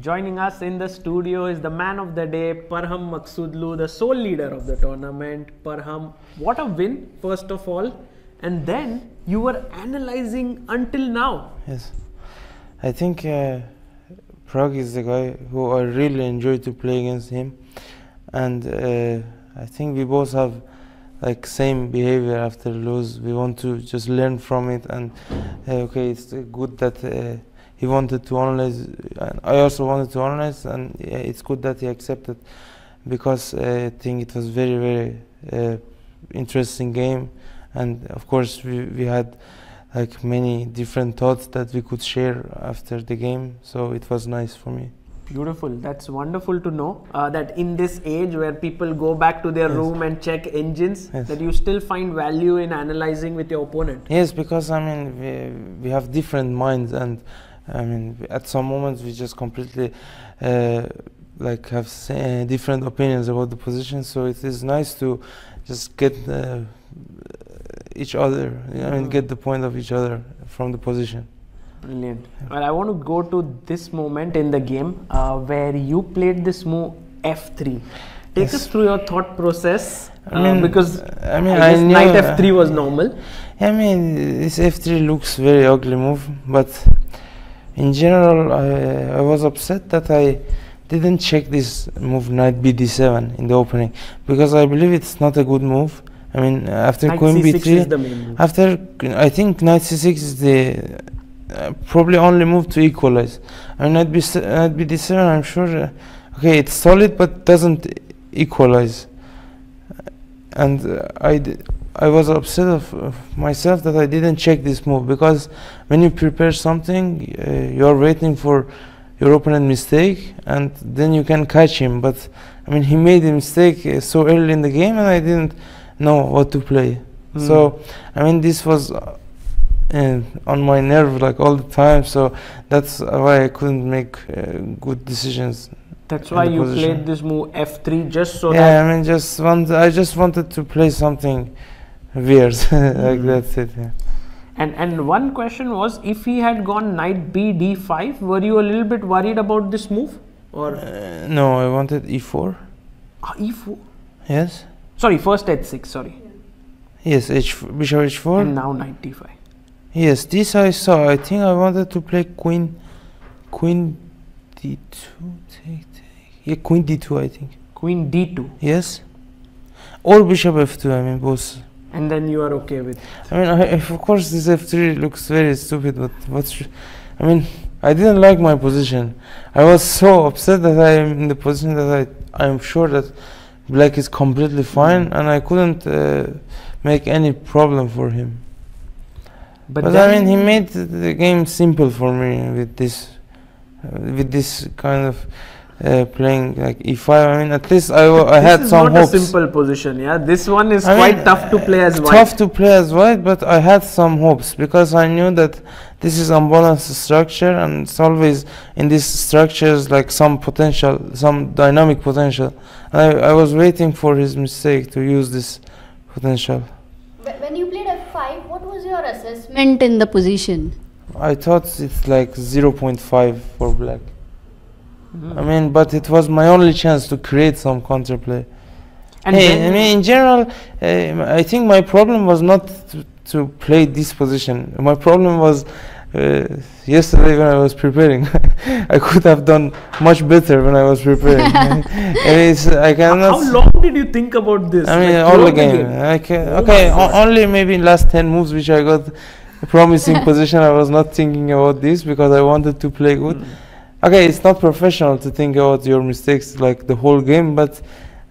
Joining us in the studio is the man of the day, Parham Maghsoodloo, the sole leader of the tournament. Parham, what a win, first of all. And then you were analysing until now. Yes. I think Prag is the guy who I really enjoy to play against him. And I think we both have like same behavior after lose. We want to just learn from it. And okay, it's good that he wanted to analyze, and I also wanted to analyze, and it's good that he accepted, because I think it was very, very interesting game, and of course we had like many different thoughts that we could share after the game, so it was nice for me. Beautiful. That's wonderful to know that in this age where people go back to their yes. room and check engines, yes. that you still find value in analyzing with your opponent. Yes, because I mean we have different minds, and I mean at some moments we just completely like have different opinions about the position. So it is nice to just get each other, I mean get the point of each other from the position. Brilliant. Well, I want to go to this moment in the game where you played this move f3. Take yes. us through your thought process. I mean, because I guess knight f3 was normal. I mean, this f3 looks very ugly move, but in general, I was upset that I didn't check this move knight bd7 in the opening, because I believe it's not a good move. I mean, after knight queen c6 b3, is the main move. After I think knight c6 is the probably only move to equalize. I mean, knight bd7, I'm sure, okay, it's solid but doesn't equalize. And I was upset of myself that I didn't check this move, because when you prepare something, you're waiting for your opponent mistake, and then you can catch him. But I mean, he made a mistake so early in the game, and I didn't know what to play. So I mean, this was on my nerve like all the time, so that's why I couldn't make good decisions. That's why you position. Played this move f3, just so that I mean, I just wanted to play something weird like that's it. Yeah. And one question was, if he had gone knight bd5, were you a little bit worried about this move, or no? I wanted e4. E4. Yes. Sorry, first h6. Sorry. Yes, bishop h4. And now knight d5. Yes, this I saw. I think I wanted to play queen d2, yeah, queen d2, I think. Queen d2? Yes. Or bishop f2, I mean, both. And then you are okay with it? I mean, of course this f3 looks very stupid, but I mean, I didn't like my position. I was so upset that I am in the position that I'm sure that black is completely fine, and I couldn't make any problem for him. But I mean, he made the game simple for me with this kind of playing like e5. I mean, at least I had some hopes. This is not a simple position, yeah. This one is quite tough to play as white. Tough to play as white, but I had some hopes, because I knew that this is unbalanced structure, and it's always in these structures like some potential, some dynamic potential. I was waiting for his mistake to use this potential. When you played f5, what was your assessment in the position? I thought it's like 0.5 for black. I mean, but it was my only chance to create some counterplay. And I mean, in general, I think my problem was not to play this position. My problem was yesterday when I was preparing. I could have done much better when I was preparing. I cannot. How long did you think about this? I mean, like all the game. Okay, only maybe last 10 moves, which I got a promising position. I was not thinking about this because I wanted to play good. Okay, it's not professional to think about your mistakes like the whole game, but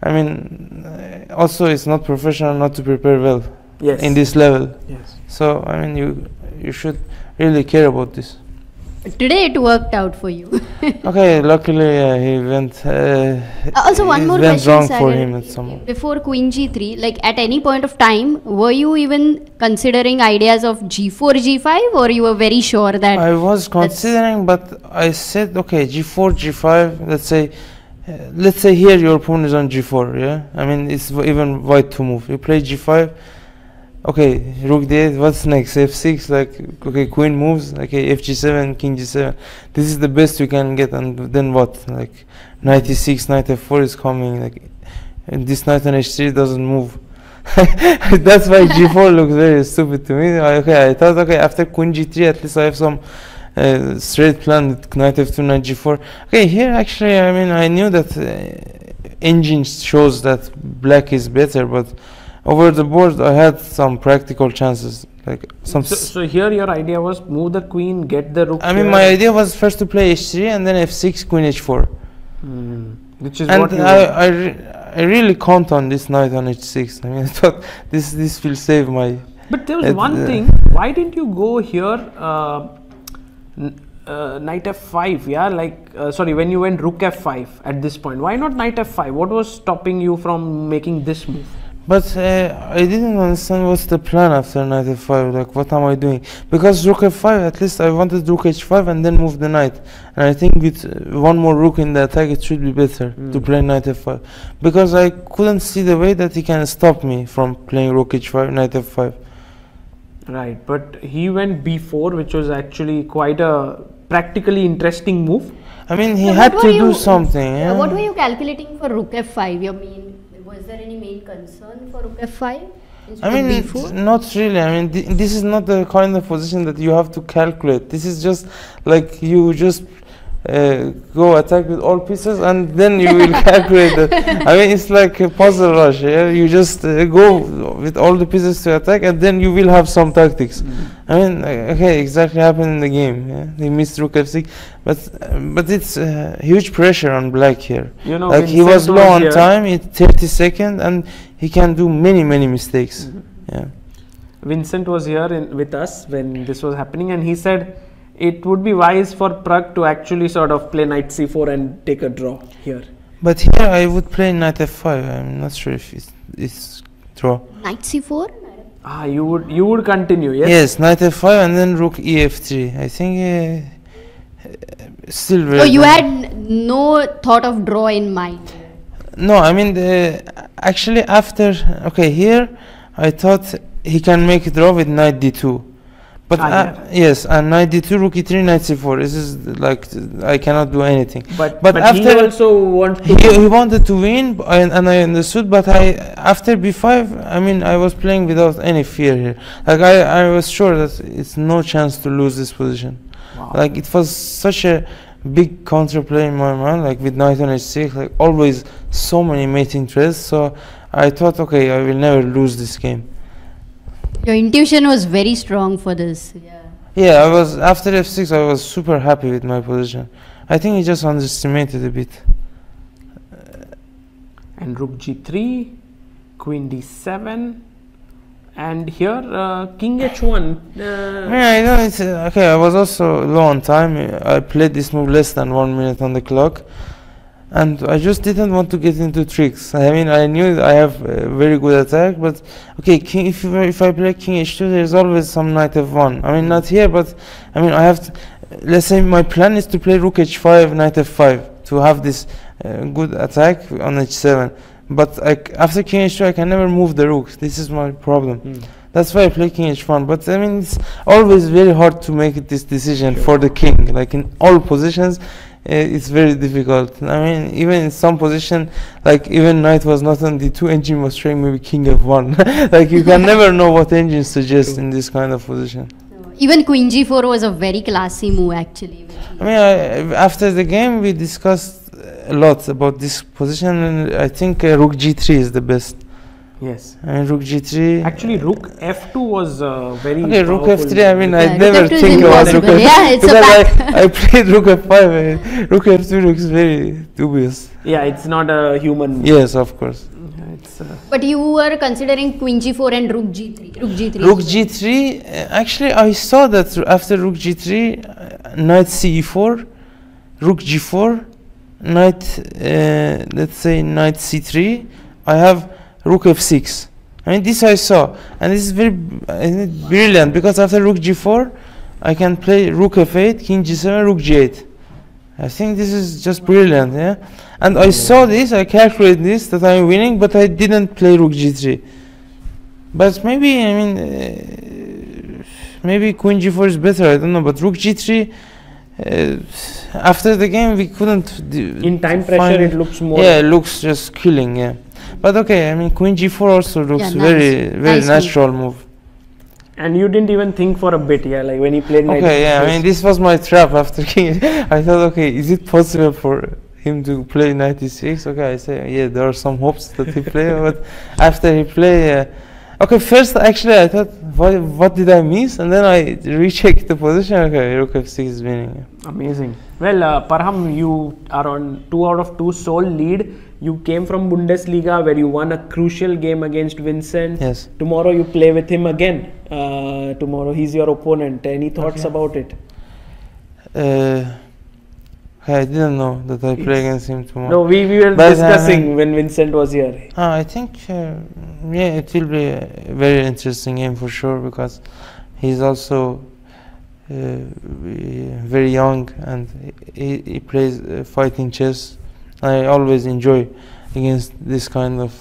I mean, also it's not professional not to prepare well in this level. Yes. So I mean, you should really care about this. Today it worked out for you. Okay, luckily he went. Also, one more question, wrong for him at some before Queen G3. Like at any point of time, were you even considering ideas of G4, G5, or you were very sure that? I was considering, but I said, okay, G4, G5. Let's say here your opponent is on G4. Yeah, I mean, it's even white to move. You play G5. okay, rook d8, what's next? f6, like, okay, queen moves, okay, fg7, king g7. This is the best you can get, and then what? Like, knight e6, knight f4 is coming, like, and this knight on h3 doesn't move. That's why g4 looks very stupid to me. Okay, I thought, okay, after queen g3, at least I have some straight plan with knight f2, knight g4. Okay, here actually, I mean, I knew that engine shows that black is better, but over the board I had some practical chances. Like some. So here your idea was move the queen, get the rook. I mean, my idea was first to play h3 and then f6, queen h4. Mm. Which is and what I really count on this knight on h6. I mean, I thought this will save my. But there was one thing. Why didn't you go here? Knight f5, yeah, like sorry, when you went rook f5 at this point, why not knight f5? What was stopping you from making this move? But I didn't understand what's the plan after knight f5, like what am I doing? Because rook f5, at least I wanted rook h5 and then move the knight, and I think with one more rook in the attack it should be better to play knight f5, because I couldn't see the way that he can stop me from playing rook h5, knight f5. Right, but he went b4, which was actually quite a practically interesting move. I mean, he had to do something. Yeah? What were you calculating for rook f5? Your main, was there any main concern for rook f5? I mean, it's not really. I mean, this is not the kind of position that you have to calculate. This is just like you just go attack with all pieces and then you will calculate that. I mean, it's like a puzzle rush. Yeah? You just go with all the pieces to attack and then you will have some tactics. I mean, okay, exactly happened in the game. Yeah? They missed rook f6, but it's huge pressure on black here. You know, like he was low on time, it's 30 seconds, and he can do many mistakes. Yeah. Vincent was here with us when this was happening, and he said it would be wise for Prag to actually sort of play knight c4 and take a draw here. But here I would play knight f5. I'm not sure if it's draw. Knight c4. Ah, you would continue, yes? Yes, knight f5 and then rook ef3. I think still very. Oh, you had no thought of draw in mind. No, I mean actually after here I thought he can make a draw with knight d2. But yes, and knight d2, rook e3, knight c4. This is like I cannot do anything. But after he also wanted to win, and I understood. But I after b5, I mean, I was playing without any fear here. Like I was sure that it's no chance to lose this position. Wow. Like it was such a big counterplay in my mind. Like with knight on h6, like always so many mating threats. So I thought, okay, I will never lose this game. Your intuition was very strong for this. Yeah, I was after f6. I was super happy with my position. I think he just underestimated a bit. And rook g3, queen d7, and here king h1. Yeah, I know it's okay. I was also low on time. I played this move less than 1 minute on the clock. And I just didn't want to get into tricks. I mean, I knew I have a very good attack, but okay, king. If I play king h2, there's always some knight f1. I mean, not here, but I mean, I have to. Let's say my plan is to play rook h5, knight f5 to have this good attack on h7. But after king h2, I can never move the rook. This is my problem. That's why I play king h1. But I mean, it's always very hard to make this decision for the king. Like in all positions. It's very difficult. I mean, even in some position, like even knight was not on d2, engine was trying maybe king f1. Like you can never know what engine suggests in this kind of position. No. Even queen g4 was a very classy move actually. I mean, after the game we discussed a lot about this position, and I think rook g3 is the best. Yes. And rook g3. Actually, rook f2 was very. Okay, rook f3. I mean, yeah, I never think about rook f3. Yeah, it's a fact. I played rook f5. Rook f2 looks very dubious. Yeah, it's not a human. Yes, of course. Yeah, it's. But you were considering queen g4 and rook g3. Rook g3. Actually, I saw that after rook g3, knight c4, rook g4, knight. Let's say knight c3. I have. Rook f6. I mean, this I saw, and this is very brilliant, because after rook g4, I can play rook f8, king g7, rook g8. I think this is just brilliant, yeah. And I saw this, I calculated this that I'm winning, but I didn't play rook g3. But maybe, I mean, maybe Queen G4 is better, I don't know, but Rook G3, after the game we couldn't... In time pressure it looks more... Yeah, it looks just killing, yeah. But okay, I mean, Queen G4 also looks very, very natural move. And you didn't even think for a bit, yeah, like when he played knight. Okay, yeah, I mean, this was my trap after king. I thought, okay, is it possible for him to play knight e6? Okay, I say, yeah, there are some hopes that he play, but after he play, okay, first actually I thought, what did I miss? And then I rechecked the position. Okay, rook f6 is winning. Amazing. Well, Parham, you are on 2 out of 2 sole lead. You came from Bundesliga where you won a crucial game against Vincent. Yes. Tomorrow you play with him again. Tomorrow he's your opponent. Any thoughts about it? I didn't know that I play against him tomorrow. No, we were discussing when Vincent was here. I think, yeah, it will be a very interesting game for sure, because he's also very young and he plays fighting chess. I always enjoy against this kind of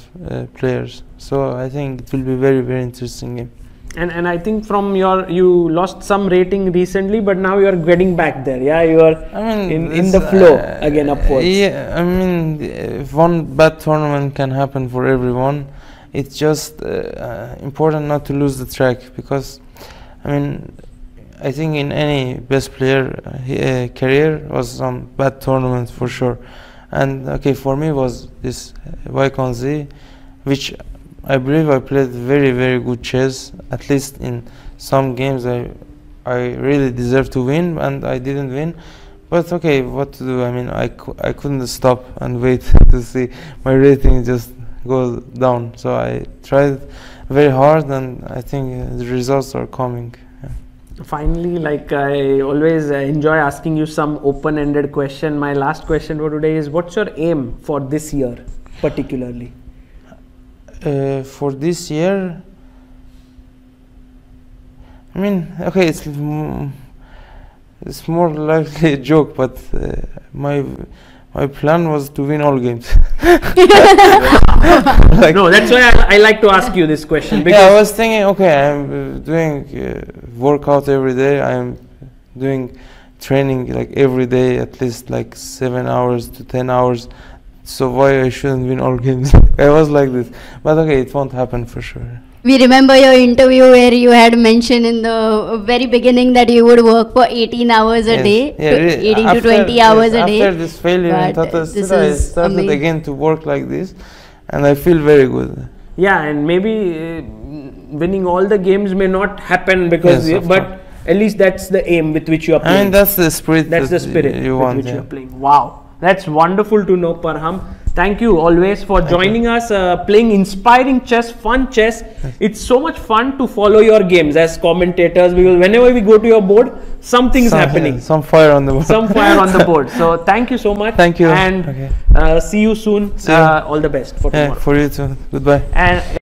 players, so I think it will be very, very interesting game. And I think from your, you lost some rating recently, but now you are getting back there. Yeah, you are in the flow again upwards. Yeah, I mean, one bad tournament can happen for everyone. It's just important not to lose the track, because I mean, I think in any best player career was some bad tournament for sure. And okay, for me was this Yekonzi, which I believe I played very, very good chess. At least in some games I really deserved to win, and I didn't win. But okay, what to do? I mean, I couldn't stop and wait to see my rating just go down. So I tried very hard, and I think the results are coming. Finally, like I always enjoy asking you some open-ended question. My last question for today is, what's your aim for this year particularly? For this year, I mean, okay, it's more likely a joke, but my plan was to win all games. Like, no, that's why I like to ask you this question. Because yeah, I was thinking, okay, I'm doing workout every day. I'm doing training like every day, at least like 7 hours to 10 hours. So why I shouldn't win all games? I was like this, but okay, it won't happen for sure. We remember your interview where you had mentioned in the very beginning that you would work for 18 hours a day, yeah, really 18 to 20 hours a day. After this failure in Tata Stira, I started again to work like this, and I feel very good. Yeah, and maybe winning all the games may not happen, because but at least that's the aim with which you are playing. I mean, that's the spirit. That's the spirit you want, with which you are playing. Wow. That's wonderful to know, Parham. Thank you always for joining us, playing inspiring chess, fun chess. It's so much fun to follow your games as commentators, because whenever we go to your board, something's happening. Yeah, some fire on the board. Some fire on the board. So thank you so much. Thank you. And see you soon. See you. All the best for tomorrow. For you too. Goodbye. And